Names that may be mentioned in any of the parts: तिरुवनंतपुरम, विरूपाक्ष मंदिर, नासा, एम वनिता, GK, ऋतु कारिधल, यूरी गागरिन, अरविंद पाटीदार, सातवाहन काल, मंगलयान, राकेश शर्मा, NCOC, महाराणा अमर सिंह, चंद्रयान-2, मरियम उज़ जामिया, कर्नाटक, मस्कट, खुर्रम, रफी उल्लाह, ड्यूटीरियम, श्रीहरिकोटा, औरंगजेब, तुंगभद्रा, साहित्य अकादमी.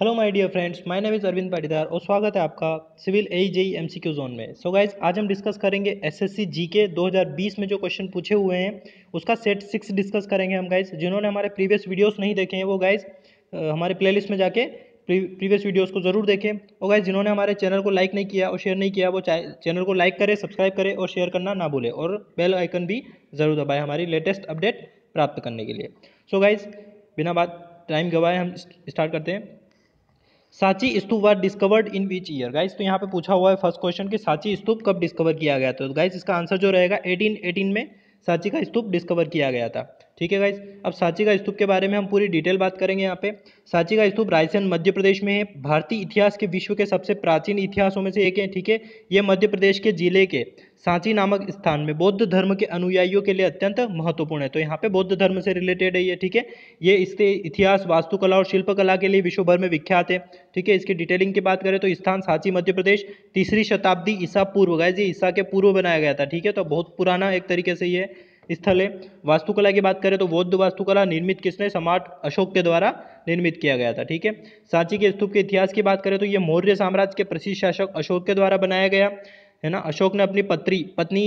Hello my dear friends, my name is अरविंद पाटीदार और स्वागत है आपका सिविल AEJEE MCQ जोन में। सो गाइज, आज हम डिस्कस करेंगे SSC GK 2020 में जो क्वेश्चन पूछे हुए हैं उसका सेट 6 डिस्कस करेंगे हम गाइज। जिन्होंने हमारे प्रीवियस वीडियोस नहीं देखे हैं वो गाइज हमारे प्लेलिस्ट में जाके प्रीवियस वीडियोस को जरूर देखें। और गाइज जिन्होंने हमारे चैनल को लाइक नहीं किया और शेयर नहीं किया वो चैनल को लाइक करें, सब्सक्राइब करें और शेयर करना ना भूलें और बेल आइकन भी जरूर दबाएं हमारी लेटेस्ट अपडेट प्राप्त करने के लिए। सो गाइज बिना बात टाइम गवाए हम स्टार्ट करते हैं। सांची स्तूप was discovered in which year guys, तो यहाँ पे पूछा हुआ है फर्स्ट क्वेश्चन कि सांची स्तूप कब डिस्कवर किया गया था। तो गाइज इसका आंसर जो रहेगा 1818 में सांची का स्तूप डिस्कवर किया गया था। ठीक है गाइज, अब सांची का स्तूप के बारे में हम पूरी डिटेल बात करेंगे। यहाँ पे सांची का स्तूप रायसेन मध्य प्रदेश में है, भारतीय इतिहास के विश्व के सबसे प्राचीन इतिहासों में से एक है। ठीक है, ये मध्य प्रदेश के जिले के सांची नामक स्थान में बौद्ध धर्म के अनुयायियों के लिए अत्यंत महत्वपूर्ण है। तो यहाँ पे बौद्ध धर्म से रिलेटेड है ये। ठीक है, ये इसके इतिहास, वास्तुकला और शिल्पकला के लिए विश्व भर में विख्यात है। ठीक है, इसकी डिटेलिंग की बात करें तो स्थान सांची मध्य प्रदेश 3री शताब्दी ईसा पूर्व गाइज, ये ईसा के पूर्व बनाया गया था। ठीक है, तो बहुत पुराना एक तरीके से ये स्थल है। वास्तुकला की बात करें तो बौद्ध वास्तुकला निर्मित किसने, सम्राट अशोक के द्वारा निर्मित किया गया था। ठीक है, सांची के स्तूप के इतिहास की बात करें तो ये मौर्य साम्राज्य के प्रसिद्ध शासक अशोक के द्वारा बनाया गया है ना। अशोक ने अपनी पत्नी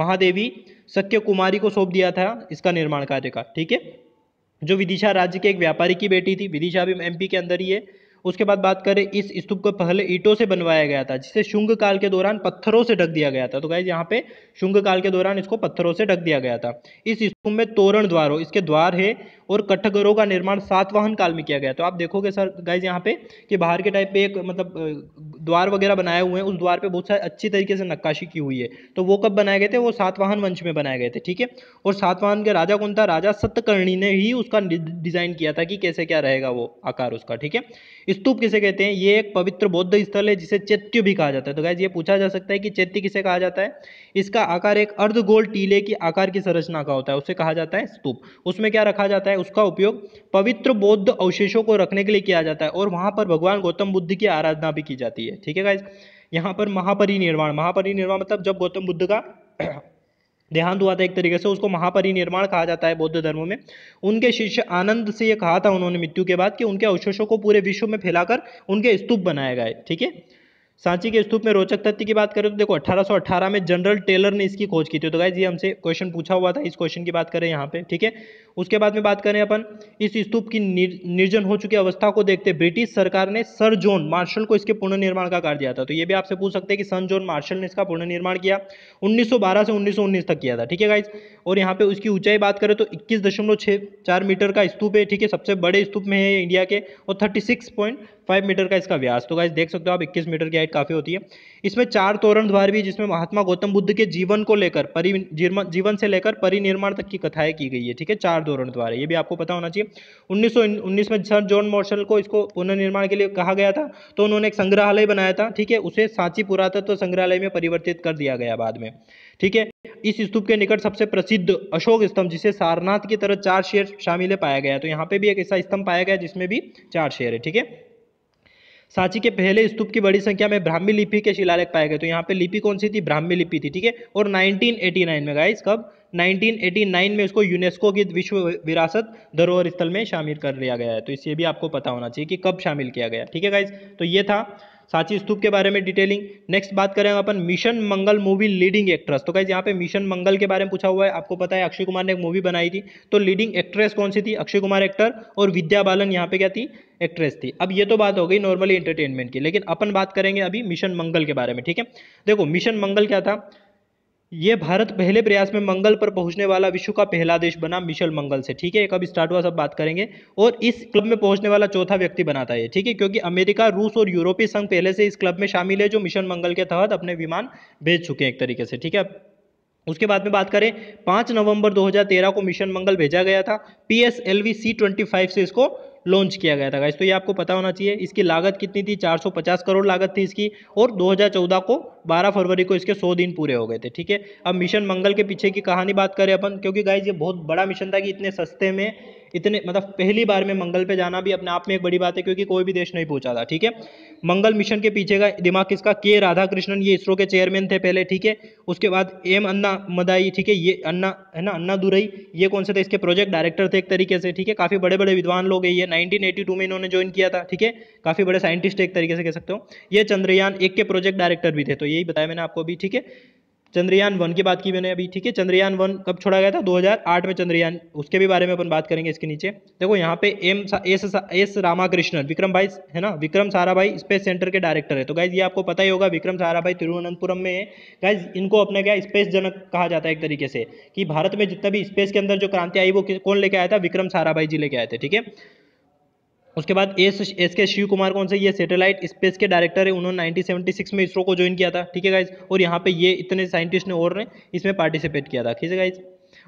महादेवी शक्य कुमारी को सौंप दिया था इसका निर्माण कार्य का। ठीक है, जो विदिशा राज्य के एक व्यापारी की बेटी थी, विदिशा भी MP के अंदर ही है। उसके बाद बात करें इस स्तूप को पहले ईंटों से बनवाया गया था जिसे शुंग काल के दौरान पत्थरों से ढक दिया गया था। तो गाइज यहाँ पे शुंग काल के दौरान इसको पत्थरों से ढक दिया गया था। इस स्तूप में तोरण द्वारों, इसके द्वार है और कठघरों का निर्माण सातवाहन काल में किया गया। तो आप देखोगे सर गाइज यहाँ पे कि बाहर के टाइप पे एक मतलब द्वार वगैरह बनाए हुए हैं, उस द्वार पे बहुत सारी अच्छी तरीके से नक्काशी की हुई है। तो वो कब बनाए गए थे, वो सातवाहन वंश में बनाए गए थे। ठीक है, और सातवाहन के राजा कौन था, राजा सतकर्णी ने ही उसका डिजाइन किया था कि कैसे क्या रहेगा वो आकार उसका। ठीक है, स्तूप किसे कहते हैं, ये एक पवित्र बौद्ध स्थल है जिसे चैत्य भी कहा जाता है। तो गाइज ये पूछा जा सकता है कि चैत्य किसे कहा जाता है। इसका आकार एक अर्धगोल टीले की आकार की संरचना का होता है, उसे कहा जाता है स्तूप। उसमें क्या रखा जाता है, उसका उपयोग पवित्र बौद्ध अवशेषों को रखने के लिए किया जाता है और वहां पर भगवान गौतम बुद्ध की आराधना भी की जाती है। ठीक है गाइज, यहाँ पर महापरिनिर्वाण मतलब जब गौतम बुद्ध का देहांत हुआ था एक तरीके से, उसको महापरिनिर्वाण कहा जाता है बौद्ध धर्म में। उनके शिष्य आनंद से ये कहा था उन्होंने मृत्यु के बाद कि उनके अवशेषों को पूरे विश्व में फैलाकर उनके स्तूप बनाए गए। ठीक है, सांची के स्तूप में रोचक तथ्य की बात करें तो देखो 1818 में जनरल टेलर ने इसकी खोज की थी। तो गाइज ये हमसे क्वेश्चन पूछा हुआ था, इस क्वेश्चन की बात करें यहाँ पे। ठीक है, उसके बाद में बात करें अपन इस स्तूप की निर्जन हो चुकी अवस्था को देखते ब्रिटिश सरकार ने सर जॉन मार्शल को इसके पुनर्निर्माण का कार्य दिया था। तो ये भी आपसे पूछ सकते हैं कि सर जॉन मार्शल ने इसका पुनर्निर्माण किया 1912 से 1919 तक किया था। ठीक है गाइज, और यहाँ पे उसकी ऊंचाई बात करें तो 21.64 मीटर का स्तूप है। ठीक है, सबसे बड़े स्तूप में है इंडिया के, और 36.5 मीटर का इसका व्यास। तो गाइज देख सकते हो आप 21 मीटर की हाइट काफी होती है। इसमें 4 तोरण द्वार भी, जिसमें महात्मा गौतम बुद्ध के जीवन को लेकर जीवन से लेकर परिनिर्माण तक की कथाएं की गई है। ठीक है, 4 तोरण द्वार है, ये भी आपको पता होना चाहिए। 1919 में सर जॉन मार्शल को इसको पुनर्निर्माण के लिए कहा गया था तो उन्होंने एक संग्रहालय बनाया था। ठीक है, उसे सांची पुरातत्व संग्रहालय में परिवर्तित कर दिया गया बाद में। ठीक है, इस स्तूप के निकट सबसे प्रसिद्ध अशोक स्तंभ जिसे सारनाथ की तरह 4 शेर शामिल है पाया गया। तो यहाँ पे भी एक ऐसा स्तंभ पाया गया जिसमें भी 4 शेर है। ठीक है, सांची के पहले स्तूप की बड़ी संख्या में ब्राह्मी लिपि के शिलालेख पाए गए। तो यहाँ पे लिपि कौन सी थी, ब्राह्मी लिपि थी। ठीक है, और 1989 में गाइस, कब, 1989 में इसको यूनेस्को की विश्व विरासत धरोहर स्थल में शामिल कर लिया गया है। तो इससे भी आपको पता होना चाहिए कि कब शामिल किया गया। ठीक है गाइस, तो ये था सांची स्तूप के बारे में डिटेलिंग। नेक्स्ट बात करेंगे अपन mission Mangal movie leading actress. तो गाइस यहाँ पे मिशन मंगल के बारे में पूछा हुआ है। आपको पता है अक्षय कुमार ने एक मूवी बनाई थी, तो लीडिंग एक्ट्रेस कौन सी थी, अक्षय कुमार एक्टर और विद्या बालन यहाँ पे क्या थी, एक्ट्रेस थी। अब ये तो बात हो गई नॉर्मली एंटरटेनमेंट की, लेकिन अपन बात करेंगे अभी मिशन मंगल के बारे में। ठीक है, देखो मिशन मंगल क्या था, ये भारत पहले प्रयास में मंगल पर पहुंचने वाला विश्व का पहला देश बना मिशन मंगल से। ठीक है, कब स्टार्ट हुआ सब बात करेंगे, और इस क्लब में पहुंचने वाला चौथा व्यक्ति बनाता है। ठीक है, क्योंकि अमेरिका, रूस और यूरोपीय संघ पहले से इस क्लब में शामिल है जो मिशन मंगल के तहत अपने विमान भेज चुके हैं एक तरीके से। ठीक है, उसके बाद में बात करें 5 नवंबर 2013 को मिशन मंगल भेजा गया था। PSLV C-25 से इसको लॉन्च किया गया था गाइस, तो ये आपको पता होना चाहिए। इसकी लागत कितनी थी, 450 करोड़ लागत थी इसकी, और 2014 को 12 फरवरी को इसके 100 दिन पूरे हो गए थे। ठीक है, अब मिशन मंगल के पीछे की कहानी बात करें अपन, क्योंकि गाइज ये बहुत बड़ा मिशन था कि इतने सस्ते में, इतने मतलब पहली बार में मंगल पे जाना भी अपने आप में एक बड़ी बात है, क्योंकि कोई भी देश नहीं पहुंचा था। ठीक है, मंगल मिशन के पीछे का दिमाग किसका, के राधाकृष्णन, ये इसरो के चेयरमैन थे पहले। ठीक है, उसके बाद एम अन्ना मदाई, ठीक है ये अन्ना है ना, अन्ना दुरई, ये कौन से थे, इसके प्रोजेक्ट डायरेक्टर थे एक तरीके से। ठीक है, काफ़ी बड़े बड़े विद्वान लोग है ये, 1982 में इन्होंने ज्वाइन किया था। ठीक है, काफ़ी बड़े साइंटिस्ट एक तरीके से कह सकते हो। ये चंद्रयान-1 के प्रोजेक्ट डायरेक्टर भी थे, तो यही बताया मैंने आपको अभी। ठीक है, चंद्रयान-1 की बात की मैंने अभी। ठीक है, चंद्रयान-1 कब छोड़ा गया था, 2008 में चंद्रयान, उसके भी बारे में अपन बात करेंगे। इसके नीचे देखो यहाँ पे एस रामाकृष्णन, विक्रम भाई है ना, विक्रम साराभाई स्पेस सेंटर के डायरेक्टर है। तो गाइज ये आपको पता ही होगा, विक्रम साराभाई तिरुवनंतपुरम में है। गाइज इनको अपने क्या स्पेस जनक कहा जाता है एक तरीके से, कि भारत में जितना भी स्पेस के अंदर जो क्रांति आई वो कौन लेके आया था, विक्रम साराभाई जी लेके आए थे। ठीक है, उसके बाद एस के शिव कुमार कौन से, ये सैटेलाइट स्पेस के डायरेक्टर है, उन्होंने 1976 में इसरो को ज्वाइन किया था। ठीक है गाइज, और यहाँ पे ये इतने साइंटिस्ट ने और ने इसमें पार्टिसिपेट किया था। ठीक है गाइज,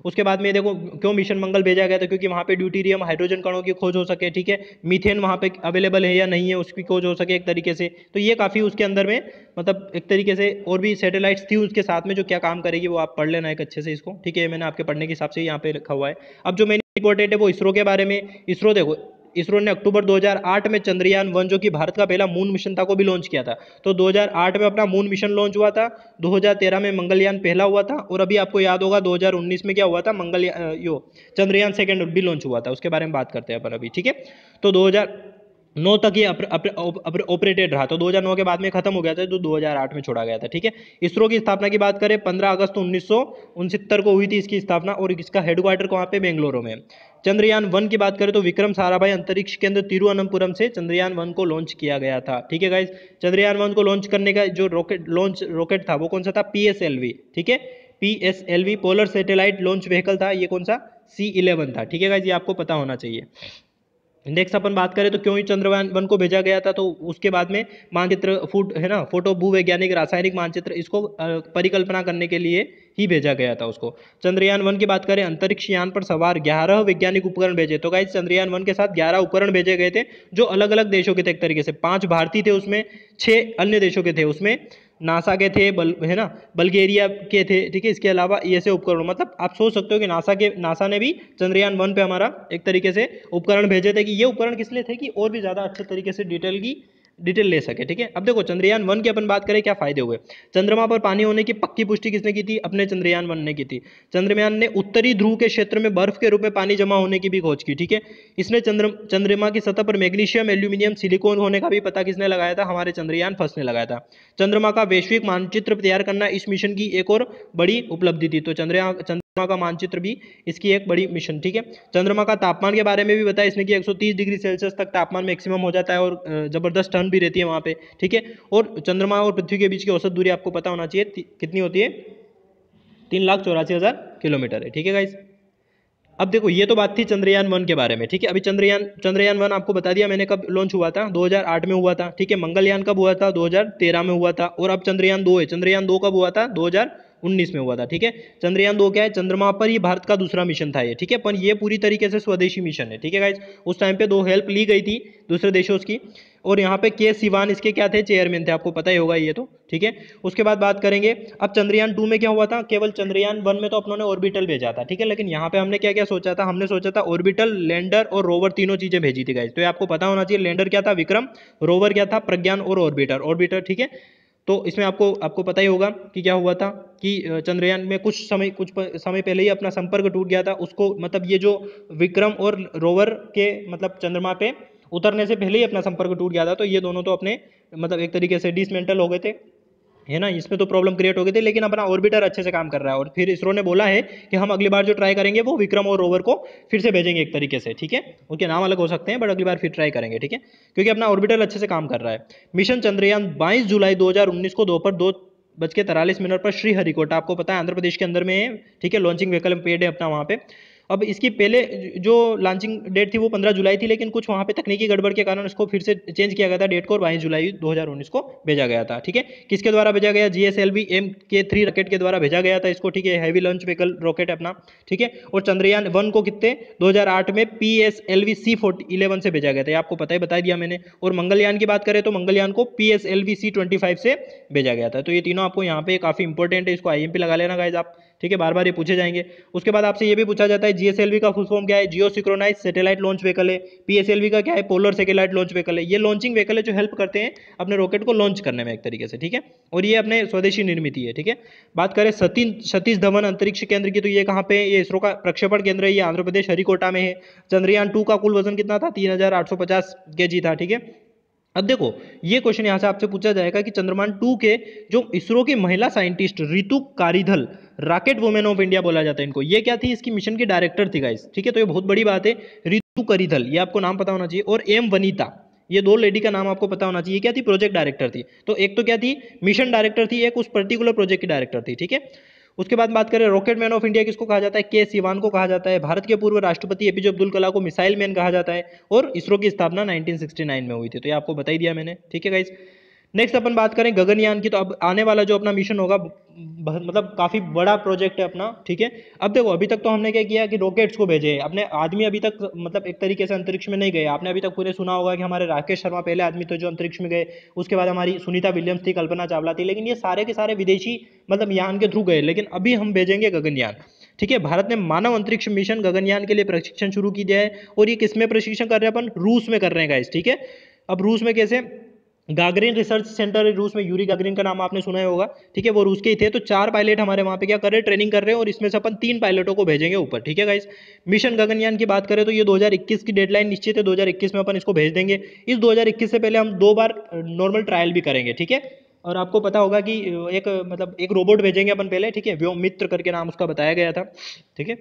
उसके बाद में देखो क्यों मिशन मंगल भेजा गया था, क्योंकि वहाँ पे ड्यूटीरियम हाइड्रोजन कणों की खोज हो सके। ठीक है, मीथेन वहाँ पे अवेलेबल है या नहीं है उसकी खोज हो सके एक तरीके से। तो ये काफ़ी उसके अंदर में मतलब एक तरीके से, और भी सैटेलाइट्स थी उसके साथ में जो क्या काम करेगी वो आप पढ़ लेना एक अच्छे से इसको। ठीक है, मैंने आपके पढ़ने के हिसाब से यहाँ पे रखा हुआ है। अब जो मेन इंपॉर्टेंट है वो इसरो के बारे में। इसरो देखो, इसरो ने अक्टूबर 2008 में चंद्रयान-1 जो कि भारत का पहला मून मिशन था को भी लॉन्च किया था। तो 2008 में अपना मून मिशन लॉन्च हुआ था, 2013 में मंगलयान पहला हुआ था, और अभी आपको याद होगा 2019 में क्या हुआ था, चंद्रयान 2 भी लॉन्च हुआ था। उसके बारे में बात करते हैं अपन अभी। ठीक है, तो 2009 तक ये ऑपरेटेड रहा, तो 2009 के बाद में खत्म हो गया था, जो 2008 में छोड़ा गया था। ठीक है, इसरो की स्थापना की बात करें 15 अगस्त 1969 को हुई थी इसकी स्थापना, और इसका हेडक्वार्टर कहाँ पे, बेंगलुरु में। चंद्रयान-1 की बात करें तो विक्रम साराभाई अंतरिक्ष केंद्र तिरुवनंतपुरम से चंद्रयान-1 को लॉन्च किया गया था। ठीक है गाइज, चंद्रयान-1 को लॉन्च करने का जो रॉकेट था वो कौन सा था, PSLV। ठीक है, PSLV polar satellite launch vehicle था, ये कौन सा C-11 था। ठीक है गाइज, ये आपको पता होना चाहिए। नेक्स्ट अपन बात करें तो क्यों ही चंद्रयान-1 को भेजा गया था, तो उसके बाद में मानचित्र फोटो भूवैज्ञानिक रासायनिक मानचित्र, इसको परिकल्पना करने के लिए ही भेजा गया था उसको। चंद्रयान-1 की बात करें, अंतरिक्ष यान पर सवार 11 वैज्ञानिक उपकरण भेजे। तो गाइस चंद्रयान-1 के साथ 11 उपकरण भेजे गए थे जो अलग अलग देशों के थे एक तरीके से। 5 भारतीय थे उसमें, 6 अन्य देशों के थे, उसमें नासा के थे, बल्गेरिया के थे। ठीक है, इसके अलावा ऐसे उपकरण, मतलब आप सोच सकते हो कि नासा ने भी चंद्रयान-1 पे हमारा एक तरीके से उपकरण भेजे थे, कि ये उपकरण किस लिए थे कि और भी ज़्यादा अच्छे तरीके से डिटेल ले सके। ठीक है, अब देखो चंद्रयान-1 की अपन बात करें क्या फायदे हुए। चंद्रमा पर पानी होने की पक्की पुष्टि किसने की थी, अपने चंद्रयान-1 ने की थी। चंद्रयान ने उत्तरी ध्रुव के क्षेत्र में बर्फ के रूप में पानी जमा होने की भी खोज की। ठीक है, इसने चंद्रमा की सतह पर मैग्नीशियम एल्यूमिनियम सिलिकॉन होने का भी पता किसने लगाया था, हमारे चंद्रयान-1 ने लगाया था। चंद्रमा का वैश्विक मानचित्र तैयार करना इस मिशन की एक और बड़ी उपलब्धि थी, तो चंद्रमा का मानचित्र भी इसकी एक बड़ी मिशन। ठीक है, चंद्रमा का तापमान के बारे में भी बताया इसने कि 130 डिग्री सेल्सियस तक तापमान मैक्सिमम हो जाता है, और जबरदस्त ठंड भी रहती है वहाँ पे। ठीक है, और चंद्रमा और पृथ्वी के बीच की औसत दूरी आपको पता होना चाहिए कितनी होती है, 3,84,000 किलोमीटर है। ठीक है गाइस, अब देखो ये तो बात थी चंद्रयान-1 के बारे में। ठीक है, अभी चंद्रयान-1 आपको बता दिया मैंने कब लॉन्च हुआ था, 2008 में हुआ था। ठीक है, मंगलयान कब हुआ था, 2013 में हुआ था, और अब चंद्रयान-2 है। चंद्रयान-2 कब हुआ था, 2019 में हुआ था। ठीक है, चंद्रयान-2 क्या है, चंद्रमा पर ही भारत का दूसरा मिशन था ये। ठीक है, पर ये पूरी तरीके से स्वदेशी मिशन है। ठीक है गाइज, उस टाइम पे 2 हेल्प ली गई थी दूसरे देशों की, और यहाँ पे के सिवान इसके क्या थे, चेयरमैन थे, आपको पता ही होगा ये तो। ठीक है, उसके बाद बात करेंगे अब चंद्रयान-2 में क्या हुआ था। केवल चंद्रयान-1 में तो अपनों ने ऑर्बिटल भेजा था। ठीक है, लेकिन यहाँ पे हमने क्या क्या सोचा था, हमने सोचा था ऑर्बिटल, लैंडर और रोवर, तीनों चीज़ें भेजी थी गाइज, तो ये आपको पता होना चाहिए। लैंडर क्या था, विक्रम, रोवर क्या था, प्रज्ञान, और ऑर्बिटर। ठीक है, तो इसमें आपको पता ही होगा कि क्या हुआ था कि चंद्रयान में कुछ समय पहले ही अपना संपर्क टूट गया था, उसको मतलब ये जो विक्रम और रोवर के मतलब चंद्रमा पे उतरने से पहले ही अपना संपर्क टूट गया था, तो ये दोनों तो अपने मतलब एक तरीके से डिसमेंटल हो गए थे, है ना, इसमें तो प्रॉब्लम क्रिएट हो गई थी। लेकिन अपना ऑर्बिटर अच्छे से काम कर रहा है, और फिर इसरो ने बोला है कि हम अगली बार जो ट्राई करेंगे वो विक्रम और रोवर को फिर से भेजेंगे एक तरीके से। ठीक है, उनके नाम अलग हो सकते हैं बट अगली बार फिर ट्राई करेंगे। ठीक है, क्योंकि अपना ऑर्बिटर अच्छे से काम कर रहा है। मिशन चंद्रयान 22 जुलाई 2019 को दोपहर 2:43 पर श्रीहरिकोटा, आपको पता है आंध्र प्रदेश के अंदर में है। ठीक है, लॉन्चिंग व्हीकल पेड है अपना वहाँ पे, अब इसकी पहले जो लॉन्चिंग डेट थी वो 15 जुलाई थी, लेकिन कुछ वहाँ पे तकनीकी गड़बड़ के कारण उसको फिर से चेंज किया गया था डेट को और 22 जुलाई 2019 को भेजा गया था। ठीक है, किसके द्वारा भेजा गया? जीएसएलवी MK-3 रॉकेट के द्वारा भेजा गया था इसको। ठीक है, हैवी लॉन्च व्हीकल रॉकेट अपना। ठीक है, और चंद्रयान-1 को कितने 2008 में PSLV C-11 से भेजा गया था, आपको पता ही बता दिया मैंने। और मंगलयान की बात करें तो मंगलयान को PSLV C-25 से भेजा गया था। तो ये तीनों आपको यहाँ पे काफी इंपॉर्टेंट है, इसको IMP लगा लेना गाइस आप। ठीक है, बार बार ये पूछे जाएंगे। उसके बाद आपसे ये भी पूछा जाता है जीएसएलवी का फुल फॉर्म क्या है? Geo synchronise satellite launch vehicle है। पीएसएलवी का क्या है? पोलर सैटेलाइट लॉन्च व्हीकल है। ये लॉन्चिंग व्हीकल है जो हेल्प करते हैं अपने रॉकेट को लॉन्च करने में एक तरीके से। ठीक है, और ये अपने स्वदेशी निर्मित है। ठीक है, बात करें सतीश धवन अंतरिक्ष केंद्र की तो ये कहाँ पे? ये इसरो का प्रक्षेपण केंद्र है, ये आंध्र प्रदेश हरिकोटा में है। चंद्रयान-2 का कुल वजन कितना था? 3850 kg था। ठीक है, अब देखो ये क्वेश्चन यहाँ से आपसे पूछा जाएगा कि चंद्रयान-2 के जो इसरो की महिला scientist ऋतु कारिधल, rocket women of India बोला जाता है इनको, ये क्या थी? इसकी मिशन की डायरेक्टर थी गाइस। ठीक है, तो ये बहुत बड़ी बात है। ऋतु कारिधल, ये आपको नाम पता होना चाहिए, और एम वनिता, ये दो लेडी का नाम आपको पता होना चाहिए। क्या थी? प्रोजेक्ट डायरेक्टर थी। तो एक तो क्या थी? मिशन डायरेक्टर थी, एक उस पर्टिकुलर प्रोजेक्ट की डायरेक्टर थी। ठीक है, उसके बाद बात करें रॉकेट मैन ऑफ इंडिया किसको कहा जाता है? के.सिवान को कहा जाता है। भारत के पूर्व राष्ट्रपति एपीजे अब्दुल कलाम को मिसाइल मैन कहा जाता है। और इसरो की स्थापना 1969 में हुई थी, तो ये आपको बता ही दिया मैंने। ठीक है गाइस, नेक्स्ट अपन बात करें गगनयान की। तो अब आने वाला जो अपना मिशन होगा, मतलब काफ़ी बड़ा प्रोजेक्ट है अपना। ठीक है, अब देखो अभी तक तो हमने क्या किया कि रॉकेट्स को भेजे, अपने आदमी अभी तक मतलब एक तरीके से अंतरिक्ष में नहीं गए। आपने अभी तक पूरे सुना होगा कि हमारे राकेश शर्मा पहले आदमी थे जो अंतरिक्ष में गए, उसके बाद हमारी सुनीता विलियम्स थी, कल्पना चावला थी, लेकिन ये सारे के सारे विदेशी मतलब यान के थ्रू गए। लेकिन अभी हम भेजेंगे गगनयान। ठीक है, भारत ने मानव अंतरिक्ष मिशन गगनयान के लिए प्रशिक्षण शुरू की दिया है, और ये किस में प्रशिक्षण कर रहे हैं अपन? रूस में कर रहे हैं गाइस। ठीक है, अब रूस में कैसे? गागरिन रिसर्च सेंटर है रूस में, यूरी गागरिन का नाम आपने सुना ही होगा। ठीक है, वो रूस के ही थे। तो 4 पायलट हमारे वहाँ पे क्या कर रहे हैं? ट्रेनिंग कर रहे हैं, और इसमें से अपन 3 पायलटों को भेजेंगे ऊपर। ठीक है गाइस, मिशन गगनयान की बात करें तो ये 2021 की डेडलाइन निश्चित है, 2021 में अपन इसको भेज देंगे। इस 2021 से पहले हम 2 बार नॉर्मल ट्रायल भी करेंगे। ठीक है, और आपको पता होगा कि एक रोबोट भेजेंगे अपन पहले। ठीक है, व्योमित्र करके नाम उसका बताया गया था। ठीक है,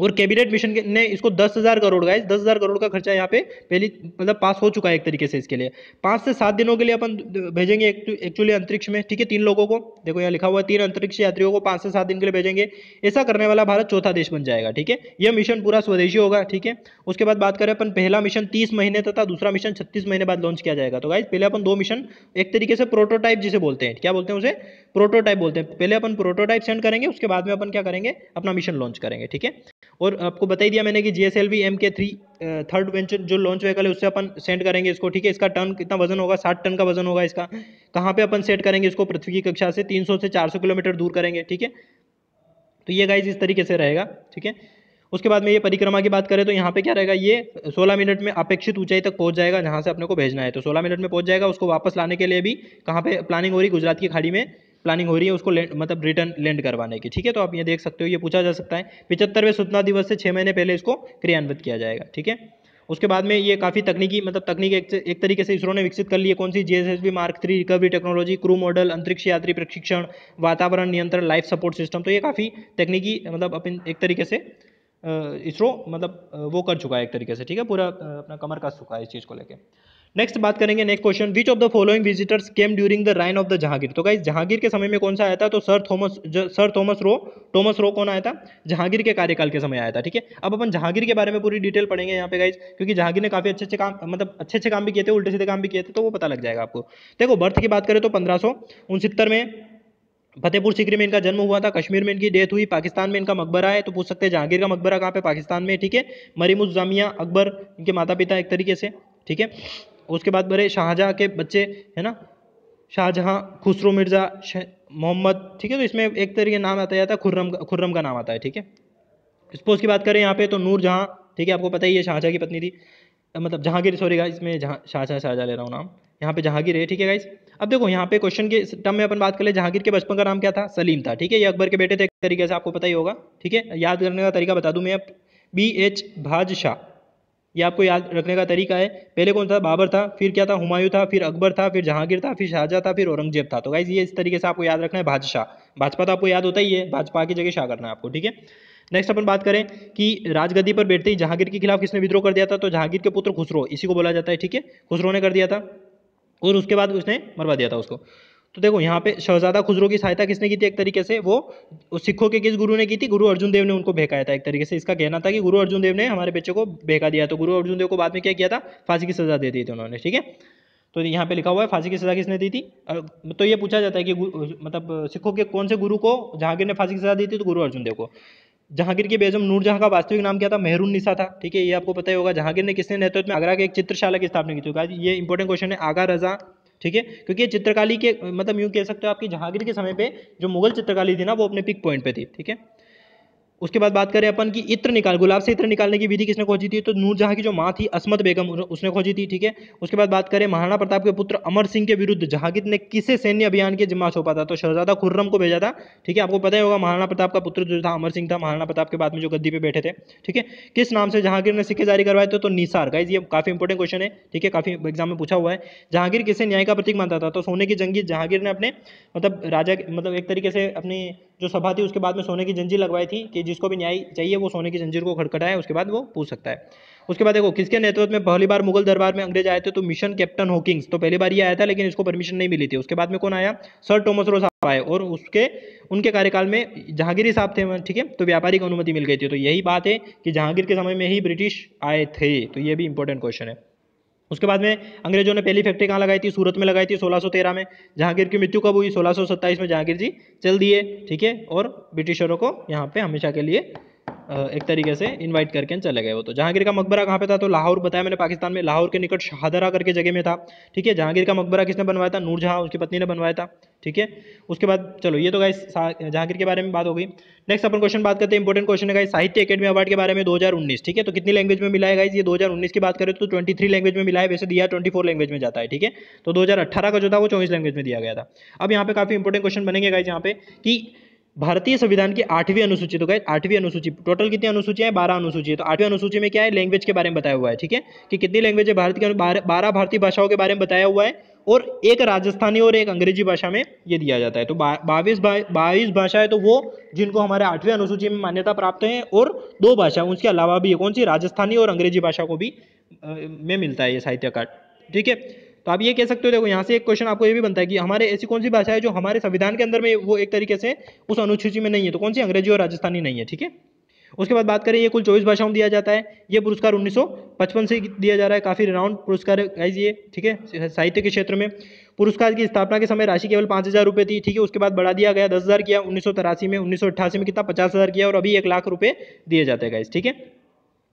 और कैबिनेट मिशन ने इसको 10,000 करोड़ गाइस, 10,000 करोड़ का खर्चा यहाँ पे पहली मतलब पास हो चुका है एक तरीके से। इसके लिए 5 से 7 दिनों के लिए अपन भेजेंगे एक्चुअली अंतरिक्ष में। ठीक है, 3 लोगों को, देखो यहाँ लिखा हुआ है 3 अंतरिक्ष यात्रियों को 5 से 7 दिन के लिए भेजेंगे। ऐसा करने वाला भारत चौथा देश बन जाएगा। ठीक है, यह मिशन पूरा स्वदेशी होगा। ठीक है, उसके बाद बात करें अपन, पहला मिशन 30 महीने तथा दूसरा मिशन 36 महीने बाद लॉन्च किया जाएगा। तो गाइज पहले अपन 2 मिशन एक तरीके से प्रोटोटाइप जिसे बोलते हैं, क्या बोलते हैं उसे? प्रोटोटाइप बोलते हैं। पहले अपन प्रोटोटाइप सेंड करेंगे, उसके बाद में अपन क्या करेंगे? अपना मिशन लॉन्च करेंगे। ठीक है, और आपको बता ही दिया मैंने कि जीएसएलवी MK-3 थर्ड वेंचर जो लॉन्च व्हीकल है उससे अपन सेंड करेंगे इसको। ठीक है, इसका टन कितना वजन होगा? 60 टन का वजन होगा इसका। कहाँ पे अपन सेट करेंगे इसको? पृथ्वी की कक्षा से 300 से 400 किलोमीटर दूर करेंगे। ठीक है, तो ये गाइज इस तरीके से रहेगा। ठीक है, उसके बाद में ये परिक्रमा की बात करें तो यहाँ पे क्या रहेगा? ये 16 मिनट में अपेक्षित ऊंचाई तक पहुँच जाएगा, जहाँ से अपने को भेजना है तो 16 मिनट में पहुँच जाएगा। उसको वापस लाने के लिए भी कहाँ पे प्लानिंग हो रही? गुजरात की खाड़ी में प्लानिंग हो रही है उसको मतलब रिटर्न लैंड करवाने की। ठीक है, तो आप ये देख सकते हो, ये पूछा जा सकता है। 75वें स्वतंत्रता दिवस से 6 महीने पहले इसको क्रियान्वित किया जाएगा। ठीक है, उसके बाद में ये काफ़ी तकनीकी मतलब तकनीक एक तरीके से इसरो ने विकसित कर ली है। कौन सी? GSLV Mark 3 recovery technology, crew model, अंतरिक्ष यात्री प्रशिक्षण, वातावरण नियंत्रण, लाइफ सपोर्ट सिस्टम। तो ये काफ़ी तकनीकी मतलब अपन एक तरीके से इसरो मतलब वो कर चुका है एक तरीके से। ठीक है, पूरा अपना कमर कस चुका है इस चीज़ को लेकर। नेक्स्ट बात करेंगे, next question, which of the following visitors came during the reign of the Jahangir? तो गाइस जहांगीर के समय में कौन सा आया था? तो सर थॉमस रो कौन आया था? जहांगीर के कार्यकाल के समय आया था। ठीक है, अब अपन जहांगीर के बारे में पूरी डिटेल पढ़ेंगे यहाँ पे गाइस, क्योंकि जहांगीर ने काफी अच्छे अच्छे काम मतलब अच्छे काम भी किए थे, उल्टे सीधे काम भी किए थे, तो वो पता लग जाएगा आपको। देखो बर्थ की बात करें तो 1569 में फतेहपुर सीकरी में इनका जन्म हुआ था। कश्मीर में इनकी डेथ हुई। पाकिस्तान में इनका मकबरा है, तो पूछ सकते हैं जहांगीर का मकबरा कहाँ पे? पाकिस्तान में। ठीक है, मरियम उज़ जामिया अकबर इनके माता पिता एक तरीके से। ठीक है, उसके बाद बड़े शाहजहां के बच्चे है ना, शाहजहां, खुसरो मिर्जा, मोहम्मद। ठीक है, तो इसमें एक तरीके नाम आता था खुर्रम का नाम आता है। ठीक है, स्पोज की बात करें यहाँ पे तो नूरजहां, ठीक है, आपको पता ही है शाहजहां की पत्नी थी, मतलब जहांगीर, सॉरी गाइस मैं शाहजहां ले रहा हूँ नाम, यहाँ पे जहांगीर है। ठीक है गाइस, अब देखो यहाँ पे क्वेश्चन के टर्म में अपन बात कर ले, जहांगीर के बचपन का नाम क्या था? सलीम था। ठीक है, ये अकबर के बेटे थे एक तरीके से, आपको पता ही होगा। ठीक है, याद करने का तरीका बता दूं मैं, BH भाजशाह ये आपको याद रखने का तरीका है। पहले कौन था? बाबर था, फिर क्या था? हुमायूं था, फिर अकबर था, फिर जहांगीर था, फिर शाहजहां था, फिर औरंगजेब था। तो गाइज ये इस तरीके से आपको याद रखना है। भाजशाह, भाजपा तो आपको याद होता ही है, भाजपा की जगह शाह करना है आपको। ठीक है, नेक्स्ट अपन बात करें कि राजगद्दी पर बैठते ही जहांगीर के खिलाफ किसने विद्रोह कर दिया था? तो जहांगीर के पुत्र खुसरो, इसी को बोला जाता है। ठीक है, खुसरो ने कर दिया था, और उसके बाद उसने मरवा दिया था उसको। तो देखो यहाँ पे शहजादा खुसरो की सहायता किसने की थी, एक तरीके से वो सिखों के किस गुरु ने की थी, गुरु अर्जुन देव ने उनको भेंकाया था। एक तरीके से इसका कहना था कि गुरु अर्जुन देव ने हमारे बच्चे को भेंका दिया, तो गुरु अर्जुन देव को बाद में क्या किया था, फांसी की सजा दे दी थी उन्होंने। ठीक है, तो यहाँ पे लिखा हुआ है फांसी की सजा किसने दी थी। तो ये पूछा जाता है कि मतलब सिखों के कौन से गुरु को जहांगीर ने फांसी की सजा दी थी, तो गुरु अर्जुन देव को। जहांगीर की बेगम नूरजहां का वास्तविक नाम क्या था, मेहरून निसा था। ठीक है, ये आपको पता ही होगा। जहांगीर ने किसने नेतृत्व में आगरा के एक चित्रशाला की स्थापना की थी, ये इंपॉर्टेंट क्वेश्चन है, आगा रजा। ठीक है, क्योंकि ये चित्रकारी के मतलब यूँ कह सकते हो आपकी जहांगीर के समय पे जो मुगल चित्रकारी थी ना वो अपने पिक पॉइंट पे थी। ठीक है, उसके बाद बात करें अपन की इत्र निकाल, गुलाब से इत्र निकालने की विधि किसने खोजी थी, तो नूरजहां की जो माँ थी असमत बेगम उसने खोजी थी। ठीक है, उसके बाद बात करें महाराणा प्रताप के पुत्र अमर सिंह के विरुद्ध जहांगीर ने किसे सैन्य अभियान के जिम्मा सौंपा था, तो शहजादा खुर्रम को भेजा था। ठीक है, आपको पता ही होगा महाराणा प्रताप का पुत्र जो था अमर सिंह था, महाराणा प्रताप के बाद में जो गद्दी पे बैठे थे। ठीक है, किस नाम से जहांगीर ने सिक्के जारी करवाए थे, तो निसार। गाइस ये काफी इंपॉर्टेंट क्वेश्चन है। ठीक है, काफी एग्जाम में पूछा हुआ है। जहांगीर किसे न्याय का प्रतीक मानता था, तो सोने की जंजीर। जहांगीर ने अपने मतलब राजा मतलब एक तरीके से अपनी जो सभा थी उसके बाद में सोने की जंजीर लगवाई थी कि जिसको भी न्याय चाहिए वो सोने की जंजीर को खटखटाए, उसके बाद वो पूछ सकता है। उसके बाद देखो किसके नेतृत्व में पहली बार मुगल दरबार में अंग्रेज आए थे, तो मिशन कैप्टन हॉकिंग्स। तो पहली बार ये आया था लेकिन इसको परमिशन नहीं मिली थी। उसके बाद में कौन आया, सर थॉमस रो साहब आए और उसके उनके कार्यकाल में जहांगीर साहब थे। ठीक है, तो व्यापारिक अनुमति मिल गई थी। तो यही बात है कि जहांगीर के समय में ही ब्रिटिश आए थे, तो ये भी इंपॉर्टेंट क्वेश्चन है। उसके बाद में अंग्रेजों ने पहली फैक्ट्री कहाँ लगाई थी, सूरत में लगाई थी 1613 में। जहांगीर की मृत्यु कब हुई, 1627 में जहांगीर जी चल दिए। ठीक है, और ब्रिटिशरों को यहाँ पे हमेशा के लिए एक तरीके से इनवाइट करके चले गए वो। तो जहांगीर का मकबरा कहाँ पे था, तो लाहौर, बताया मैंने पाकिस्तान में, लाहौर के निकट शाहदरा करके जगह में था। ठीक है, जहांगीर का मकबरा किसने बनवाया था, नूरजहां उसकी पत्नी ने बनवाया था। ठीक है, उसके बाद चलो ये तो गाइस जहांगीर के बारे में बात हो गई। नेक्स्ट अपन क्वेश्चन बात करते हैं, इंपॉर्टेंट क्वेश्चन है गाइस, साहित्य अकादमी अवार्ड के बारे में 2019। ठीक है, तो कितनी लैंग्वेज में मिला है गाइस, ये 2019 की बात करें तो 23 लैंग्वेज में मिला है, वैसे दिया 24 लैंग्वेज में जाता है। ठीक है, तो 2018 का जो था वो 24 लैंग्वेज में दिया गया था। अब यहाँ पे काफी इंपॉर्टेंट क्वेश्चन बनेंगे गाइस यहाँ पे कि भारतीय संविधान की 8वीं अनुसूची, तो गाइस 8वीं अनुसूची टोटल कितनी अनुसूचियां हैं, 12 अनुसूची है। तो 8वीं अनुसूची में क्या है, लैंग्वेज के बारे में बताया हुआ है। ठीक है, कि कितनी लैंग्वेज है भारत के, 12 भारतीय भाषाओं के बारे में बताया हुआ है और एक राजस्थानी और एक अंग्रेजी भाषा में ये दिया जाता है। तो 22 भाषाएं तो वो जिनको हमारे 8वीं अनुसूची में मान्यता प्राप्त है और 2 भाषा उसके अलावा भी है, कौन सी, राजस्थानी और अंग्रेजी भाषा को भी में मिलता है ये साहित्य कार्ड। ठीक है, तो आप ये कह सकते हो, देखो यहाँ से एक क्वेश्चन आपको ये भी बनता है कि हमारे ऐसी कौन सी भाषा है जो हमारे संविधान के अंदर में वो एक तरीके से उस अनुसूची में नहीं है, तो कौन सी, अंग्रेजी और राजस्थानी नहीं है। ठीक है, उसके बाद बात करें ये कुल 24 भाषाओं में दिया जाता है। ये पुरस्कार 1955 से दिया जा रहा है, काफ़ी रिनाउंड पुरस्कार है ये। ठीक है, साहित्य के क्षेत्र में पुरस्कार की स्थापना के समय राशि केवल 5,000 रुपये थी। ठीक है, उसके बाद बढ़ा दिया गया 10,000 किया, 1983 में, 1988 में कितना 50,000 किया और अभी 1,00,000 रुपये दिए जाते हैं गाइस। ठीक है,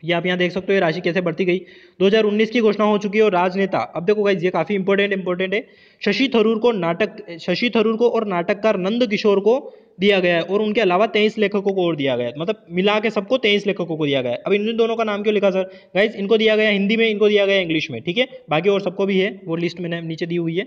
ये आप यहाँ देख सकते हो ये राशि कैसे बढ़ती गई। 2019 की घोषणा हो चुकी है और राजनेता, अब देखो गाइस ये काफ़ी इंपॉर्टेंट है, शशि थरूर को और नाटककार नंद किशोर को दिया गया है और उनके अलावा 23 लेखकों को और दिया गया है, मतलब मिला के सबको 23 लेखकों को दिया गया है। अब इन दोनों का नाम क्यों लिखा सर, गाइस इनको दिया गया हिंदी में, इनको दिया गया इंग्लिश में। ठीक है, बाकी और सबको भी है, वो लिस्ट मैंने नीचे दी हुई है।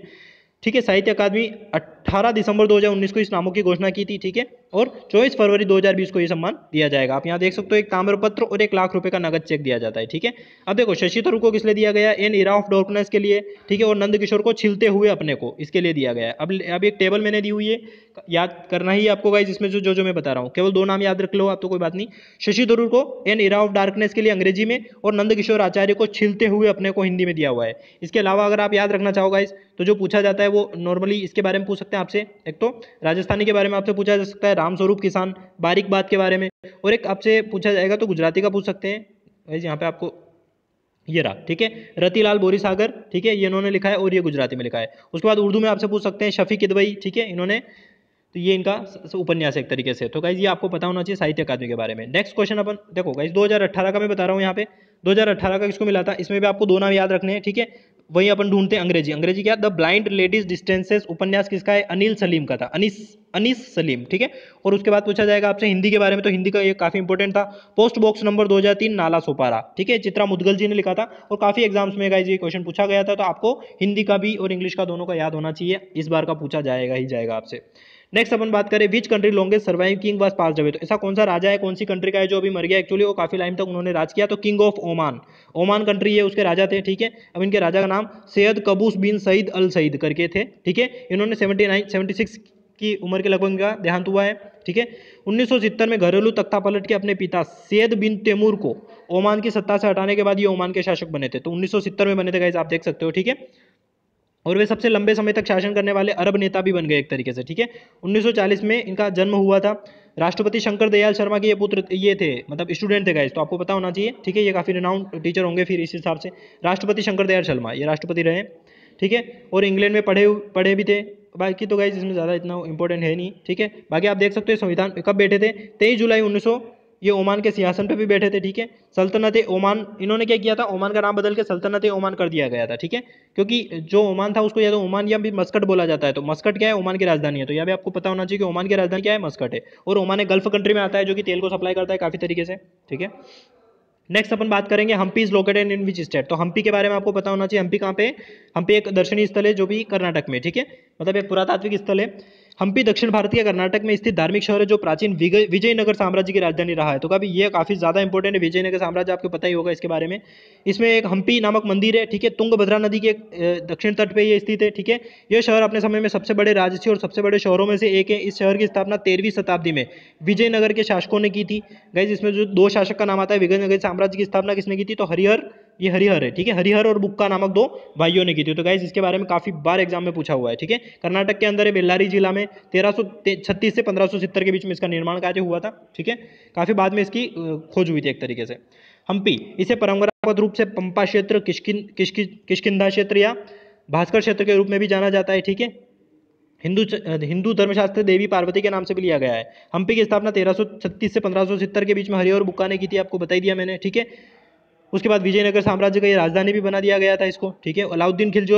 ठीक है, साहित्य अकादमी 18 दिसंबर 2019 को इस नामों की घोषणा की थी। ठीक है, और 24 फरवरी 2020 को ये सम्मान दिया जाएगा। आप यहाँ देख सकते हो एक ताम्रपत्र और 1,00,000 रुपये का नगद चेक दिया जाता है। ठीक है, अब देखो शशि थरूर को किस लिए दिया गया, एन इरा ऑफ डार्कनेस के लिए। ठीक है, और नंद किशोर को छिलते हुए अपने को, इसके लिए दिया गया है। अब एक टेबल मैंने दी हुई है, याद करना ही आपको गाइस, इसमें जो जो मैं बता रहा हूँ केवल 2 नाम याद रख लो आप, तो कोई बात नहीं। शशि थरूर को एन इरा ऑफ डार्कनेस के लिए अंग्रेजी में और नंद किशोर आचार्य को छिलते हुए अपने को हिंदी में दिया हुआ है। इसके अलावा अगर आप याद रखना चाहो गाइस तो जो पूछा जाता है वो नॉर्मली इसके बारे में पूछ सकते हैं आपसे, एक तो राजस्थानी के बारे में आपसे पूछा जा सकता है, रामस्वरूप किसान बारीक बात के बारे में, और एक आपसे पूछा जाएगा तो गुजराती का पूछ सकते हैं, यहाँ पे आपको ये रहा। ठीक है, रतिलाल बोरीसागर, ठीक है, ये इन्होंने लिखा है और ये गुजराती में लिखा है। उसके बाद उर्दू में आपसे पूछ सकते हैं शफी किदवई, ठीक है, इन्होंने, तो ये इनका उपन्यास है एक तरीके से। तो गाइस ये आपको पता होना चाहिए साहित्य अकादमी के बारे में। नेक्स्ट क्वेश्चन अपन देखो गाइस 2018 का मैं बता रहा हूँ यहाँ पे, 2018 का किसको मिला था, इसमें भी आपको 2 नाम याद रखने हैं। ठीक है, वहीं अपन ढूंढते हैं अंग्रेजी, अंग्रेजी क्या, द ब्लाइंड लेडीज डिस्टेंसेस, उपन्यास किसका है, अनिल सलीम का था, अनिस सलीम। ठीक है, और उसके बाद पूछा जाएगा आपसे हिंदी के बारे में, तो हिंदी का ये काफ़ी इंपॉर्टेंट था, post box number 2003 Nala Sopara. ठीक है, चित्रा मुदगल जी ने लिखा था और काफ़ी एग्जाम्स में गाइस ये क्वेश्चन पूछा गया था, तो आपको हिंदी का भी और इंग्लिश का दोनों का याद होना चाहिए, इस बार का पूछा जाएगा ही जाएगा आपसे। नेक्स्ट अपन बात करें which country longest survive king was pass away, तो ऐसा कौन सा राजा है, कौन सी कंट्री का है जो अभी मर गया एक्चुअली, वो काफी टाइम तक उन्होंने राज किया, तो king of Oman, Oman country है उसके राजा थे। ठीक है, अब इनके राजा का नाम सैयद कबूस बिन सईद अल सईद करके थे। ठीक है, इन्होंने 76 की उम्र के लगभग का देहांत हुआ है। ठीक है, 1970 में घरेलू तख्ता पलट के अपने पिता सैयद बिन तैमूर को ओमान की सत्ता से हटाने के बाद ये ओमान के शासक बने थे, तो 1970 में बने थे गाइस, आप देख सकते हो। ठीक है, और वे सबसे लंबे समय तक शासन करने वाले अरब नेता भी बन गए एक तरीके से, ठीक है। 1940 में इनका जन्म हुआ था। राष्ट्रपति शंकर दयाल शर्मा के ये पुत्र ये थे, मतलब स्टूडेंट थे गाइस, तो आपको पता होना चाहिए, ठीक है। ये काफ़ी रिनाउंड टीचर होंगे फिर इस हिसाब से। राष्ट्रपति शंकर दयाल शर्मा ये राष्ट्रपति रहे, ठीक है, और इंग्लैंड में पढ़े भी थे। बाकी तो गाइस इसमें ज़्यादा इतना इंपॉर्टेंट है नहीं, ठीक है। बाकी आप देख सकते हो संविधान कब बैठे थे, 23 जुलाई 1900 ये ओमान के सिंहासन पे भी बैठे थे, ठीक है। सल्तनत ओमान, इन्होंने क्या किया था, ओमान का नाम बदल के सल्तनत ओमान कर दिया गया था, ठीक है, क्योंकि जो ओमान था उसको या तो ओमान या भी मस्कट बोला जाता है। तो मस्कट क्या है, ओमान की राजधानी है, तो यह भी आपको पता होना चाहिए कि ओमान की राजधानी क्या है, मस्कट है। और ओमान एक गल्फ कंट्री में आता है जो कि तेल को सप्लाई करता है काफ़ी तरीके से, ठीक है। नेक्स्ट अपन बात करेंगे Hampi is located in which state. तो हम्पी के बारे में आपको पता होना चाहिए, हम्पी कहाँ पे है। हम्पी एक दर्शनीय स्थल है जो भी कर्नाटक में, ठीक है, मतलब एक पुरातात्विक स्थल है। हम्पी दक्षिण भारत के कर्नाटक में स्थित धार्मिक शहर है जो प्राचीन विजयनगर साम्राज्य की राजधानी रहा है। तो कभी ये काफ़ी ज़्यादा इंपॉर्टेंट है, विजयनगर साम्राज्य आपको पता ही होगा इसके बारे में। इसमें एक हम्पी नामक मंदिर है, ठीक है, तुंगभद्रा नदी के दक्षिण तट पर यह स्थित है, ठीक है। यह शहर अपने समय में सबसे बड़े राजस्व और सबसे बड़े शहरों में से एक है। इस शहर की स्थापना 13वीं शताब्दी में विजयनगर के शासकों ने की थी। गाइस इसमें जो दो शासक का नाम आता है, विजयनगर साम्राज्य की स्थापना किसने की थी, तो हरिहर, ये हरिहर है, ठीक है, हरिहर और बुक्का नामक दो भाइयों ने की थी। तो गाइस इसके बारे में काफी बार एग्जाम में पूछा हुआ है, ठीक है। कर्नाटक के अंदर है, बेल्लारी जिला में 1336 से 1570 के बीच में इसका निर्माण कार्य हुआ था, ठीक है, काफी बाद में इसकी खोज हुई थी एक तरीके से। हम्पी इसे परंपरागत रूप से पंपा क्षेत्र, किष्किंधा क्षेत्र या भास्कर क्षेत्र के रूप में भी जाना जाता है, ठीक है। हिंदू धर्मशास्त्र देवी पार्वती के नाम से भी लिया गया है। हम्पी की स्थापना 1336 से 1570 के बीच में हरिहर और बुक्का ने की थी, आपको बताई दिया मैंने, ठीक है। उसके बाद विजयनगर साम्राज्य का ये राजधानी भी बना दिया गया था इसको, ठीक है। अलाउद्दीन खिलजी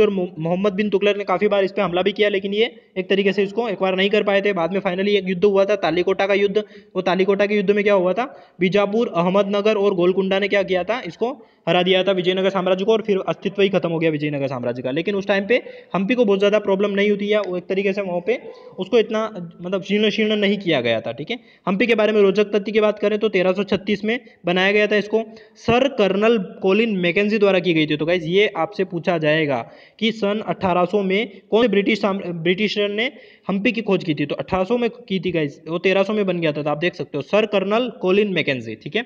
और मोहम्मद बिन तुगलक ने काफ़ी बार इस पर हमला भी किया, लेकिन ये एक तरीके से इसको एक बार नहीं कर पाए थे। बाद में फाइनली एक युद्ध हुआ था, तालीकोटा का युद्ध। वो तालीकोटा के युद्ध में क्या हुआ था, बीजापुर, अहमदनगर और गोलकुंडा ने क्या किया था, इसको हरा दिया था विजयनगर साम्राज्य को, और फिर अस्तित्व ही खत्म हो गया विजयनगर साम्राज्य का। लेकिन उस टाइम पे हम्पी को बहुत ज़्यादा प्रॉब्लम नहीं होती है, वो एक तरीके से वहाँ पे उसको इतना मतलब क्षीर्ण नहीं किया गया था, ठीक है। हम्पी के बारे में रोचक तथ्य की बात करें तो 1336 में बनाया गया था, इसको सर कर्नल कोलिन मैकेंजी द्वारा की गई थी। तो गाइस ये आपसे पूछा जाएगा कि सन 1800 में कौन से ब्रिटिशर ने हम्पी की खोज की थी, तो 1800 में की थी गाइस, वो 1300 में बन गया था, आप देख सकते हो, सर कर्नल कोलिन मैकेंजी, ठीक है।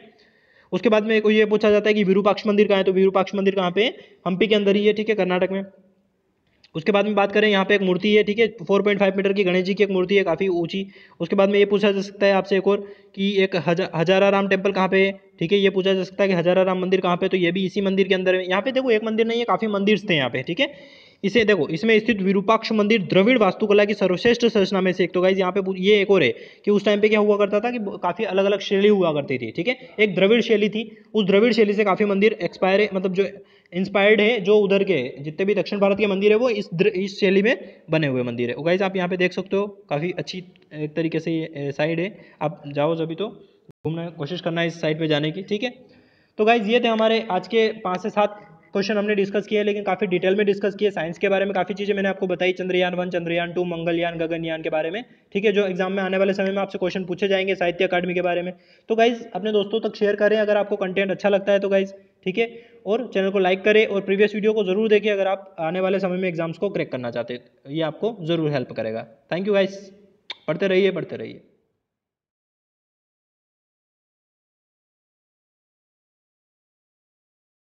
उसके बाद में ये पूछा जाता है कि विरूपाक्ष मंदिर कहाँ है, तो विरूपाक्ष मंदिर कहाँ पे है, हम्पी के अंदर ही है, ठीक है, कर्नाटक में। उसके बाद में बात करें, यहाँ पे एक मूर्ति है, ठीक है, 4.5 मीटर की गणेश जी की एक मूर्ति है, काफ़ी ऊंची। उसके बाद में ये पूछा जा सकता है आपसे एक और कि एक हजारा राम टेम्पल कहाँ पे है, ठीक है, ये पूछा जा सकता है कि हजारा राम मंदिर कहाँ पे, तो ये भी इसी मंदिर के अंदर है। यहाँ पे देखो एक मंदिर नहीं है, काफ़ी मंदिर थे यहाँ पे, ठीक है। इसे देखो, इसमें स्थित विरूपाक्ष मंदिर द्रविड़ वास्तुकला की सर्वश्रेष्ठ संरचना में से एक। तो गाइस यहाँ पे ये एक और है कि उस टाइम पे क्या हुआ करता था कि काफ़ी अलग अलग शैली हुआ करती थी, ठीक है। एक द्रविड़ शैली थी, उस द्रविड़ शैली से काफ़ी मंदिर एक्सपायर है, मतलब जो इंस्पायर्ड है, जो उधर के जितने भी दक्षिण भारत के मंदिर है वो इस शैली में बने हुए मंदिर है। गाइस आप यहाँ पे देख सकते हो, काफ़ी अच्छी एक तरीके से ये साइड है, आप जाओ जब भी तो घूमना कोशिश करना है इस साइड पर जाने की, ठीक है। तो गाइस ये थे हमारे आज के 5 से 7 क्वेश्चन हमने डिस्कस किए, लेकिन काफ़ी डिटेल में डिस्कस किए। साइंस के बारे में काफ़ी चीज़ें मैंने आपको बताई, चंद्रयान-1, चंद्रयान-2, मंगलयान, गगनयान के बारे में, ठीक है, जो एग्जाम में आने वाले समय में आपसे क्वेश्चन पूछे जाएंगे। साहित्य अकादमी के बारे में तो गाइज अपने दोस्तों तक शेयर करें अगर आपको कंटेंट अच्छा लगता है तो गाइज, ठीक है, और चैनल को लाइक करें और प्रीवियस वीडियो को जरूर देखिए अगर आप आने वाले समय में एग्जाम्स को क्रैक करना चाहते हैं, ये आपको जरूर हेल्प करेगा। थैंक यू गाइज, पढ़ते रहिए